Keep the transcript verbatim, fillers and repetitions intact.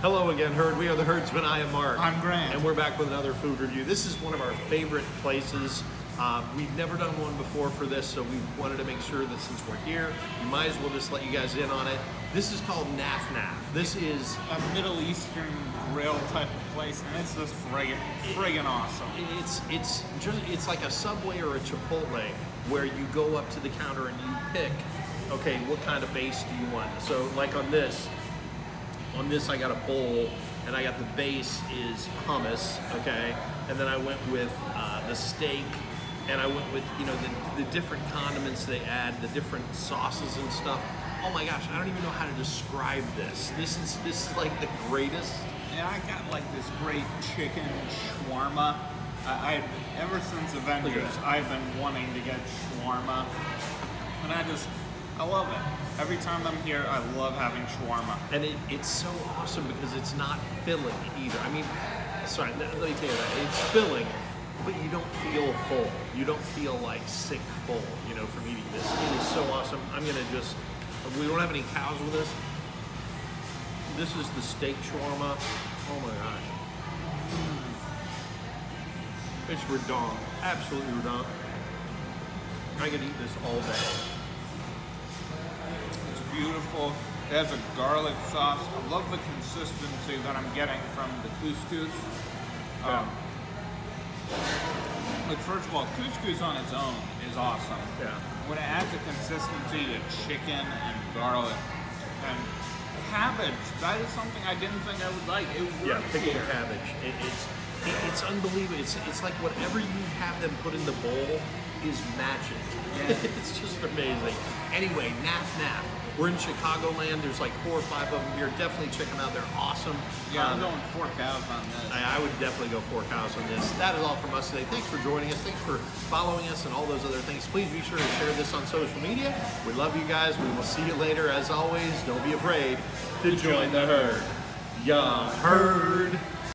Hello again, Herd. We are the Herdsman. I am Mark. I'm Grant. And we're back with another food review. This is one of our favorite places. Um, we've never done one before for this, so we wanted to make sure that since we're here, we might as well just let you guys in on it. This is called Naf Naf. This is a Middle Eastern grill type of place, and it's just friggin', friggin' awesome. It's it's just it's like a Subway or a Chipotle, where you go up to the counter and you pick, okay, what kind of base do you want? So like on this. On this I got a bowl, and I got the base is hummus, okay? And then I went with uh, the steak, and I went with, you know, the, the different condiments they add, the different sauces and stuff. Oh my gosh, I don't even know how to describe this. This is, this is like the greatest. Yeah, I got like this great chicken shawarma. I, I ever since Avengers, I've been wanting to get shawarma, and I just, I love it. Every time I'm here, I love having shawarma. And it, it's so awesome because it's not filling either. I mean, sorry, let me tell you that. It's filling, but you don't feel full. You don't feel like sick full, you know, from eating this. It is so awesome. I'm gonna just, we don't have any cows with us. This is the steak shawarma. Oh my gosh. It's redonk, absolutely redonk. I could eat this all day. Beautiful. It has a garlic sauce. I love the consistency that I'm getting from the couscous. Yeah. Um, like first of all, couscous on its own is awesome. Yeah. When it adds the consistency to chicken and garlic and cabbage, that is something I didn't think I would like. It works. Yeah, pickled cabbage. It, it's it, it's unbelievable. It's it's like whatever you have them put in the bowl is magic. Yeah. It's just amazing. Anyway, Naf Naf. We're in Chicagoland. There's like four or five of them here. Definitely check them out. They're awesome. Yeah, um, I'm going four cows on this. I, I would definitely go four cows on this. That is all from us today. Thanks for joining us. Thanks for following us and all those other things. Please be sure to share this on social media. We love you guys. We will see you later. As always, don't be afraid to join the herd. Ya herd.